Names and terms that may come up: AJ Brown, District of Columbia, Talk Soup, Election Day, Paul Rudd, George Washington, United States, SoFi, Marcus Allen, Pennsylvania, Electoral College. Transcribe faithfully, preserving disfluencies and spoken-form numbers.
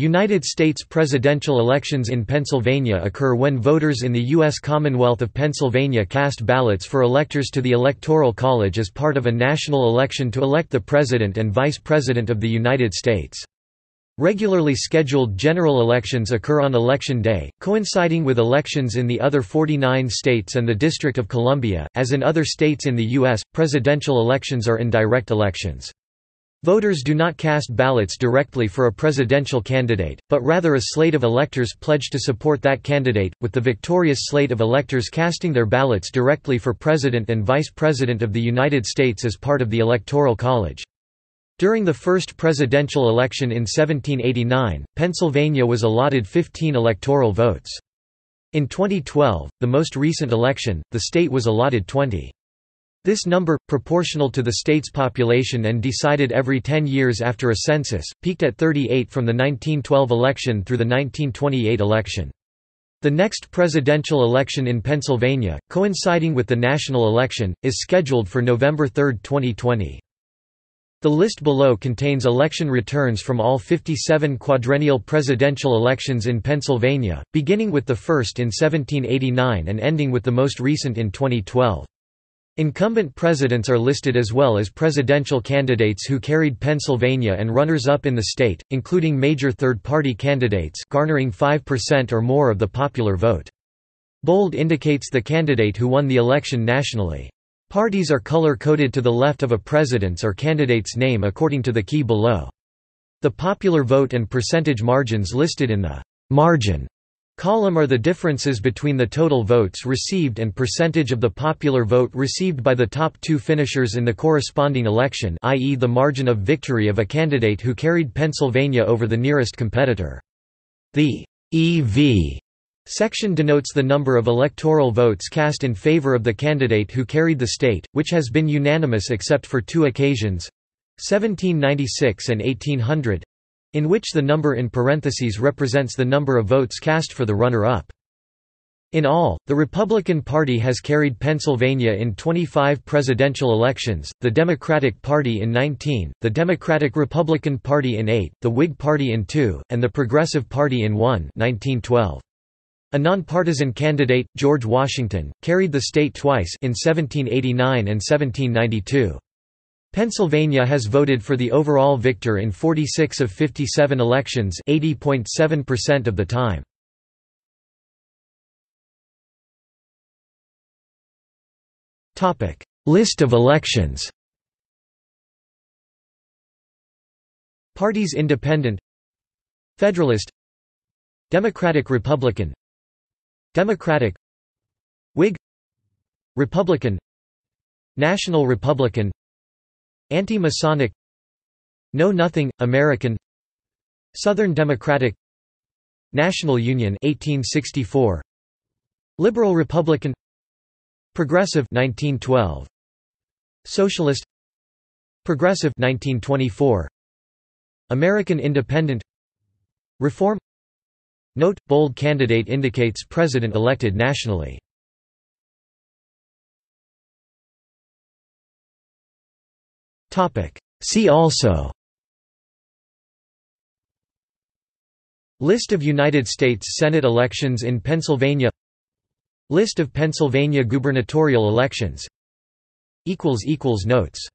United States presidential elections in Pennsylvania occur when voters in the U S Commonwealth of Pennsylvania cast ballots for electors to the Electoral College as part of a national election to elect the President and Vice President of the United States. Regularly scheduled general elections occur on Election Day, coinciding with elections in the other forty-nine states and the District of Columbia. As in other states in the U S, presidential elections are indirect elections. Voters do not cast ballots directly for a presidential candidate, but rather a slate of electors pledge to support that candidate, with the victorious slate of electors casting their ballots directly for President and Vice President of the United States as part of the Electoral College. During the first presidential election in seventeen eighty-nine, Pennsylvania was allotted fifteen electoral votes. In twenty twelve, the most recent election, the state was allotted twenty. This number, proportional to the state's population and decided every ten years after a census, peaked at thirty-eight from the nineteen twelve election through the nineteen twenty-eight election. The next presidential election in Pennsylvania, coinciding with the national election, is scheduled for November third, twenty twenty. The list below contains election returns from all fifty-seven quadrennial presidential elections in Pennsylvania, beginning with the first in seventeen eighty-nine and ending with the most recent in twenty twelve. Incumbent presidents are listed as well as presidential candidates who carried Pennsylvania and runners-up in the state, including major third-party candidates garnering five percent or more of the popular vote. Bold indicates the candidate who won the election nationally. Parties are color-coded to the left of a president's or candidate's name according to the key below. The popular vote and percentage margins listed in the margin column are the differences between the total votes received and percentage of the popular vote received by the top two finishers in the corresponding election, that is the margin of victory of a candidate who carried Pennsylvania over the nearest competitor. The E V section denotes the number of electoral votes cast in favor of the candidate who carried the state, which has been unanimous except for two occasions—seventeen ninety-six and eighteen hundred—in which the number in parentheses represents the number of votes cast for the runner-up. In all, the Republican Party has carried Pennsylvania in twenty-five presidential elections, the Democratic Party in nineteen, the Democratic-Republican Party in eight, the Whig Party in two, and the Progressive Party in one. A nonpartisan candidate, George Washington, carried the state twice in seventeen eighty-nine and seventeen ninety-two. Pennsylvania has voted for the overall victor in forty-six of fifty-seven elections, eighty point seven percent of the time. Topic: List of elections. Parties: Independent, Federalist, Democratic-Republican, Democratic, Whig, Republican, National Republican, Anti-Masonic, Know Nothing, American, Southern Democratic, National Union eighteen sixty-four, Liberal Republican, Progressive nineteen twelve, Socialist, Progressive nineteen twenty-four, American Independent, Reform. Note: bold candidate indicates president elected nationally. Topic: See also. List of United States Senate elections in Pennsylvania. List of Pennsylvania gubernatorial elections. Equals equals notes.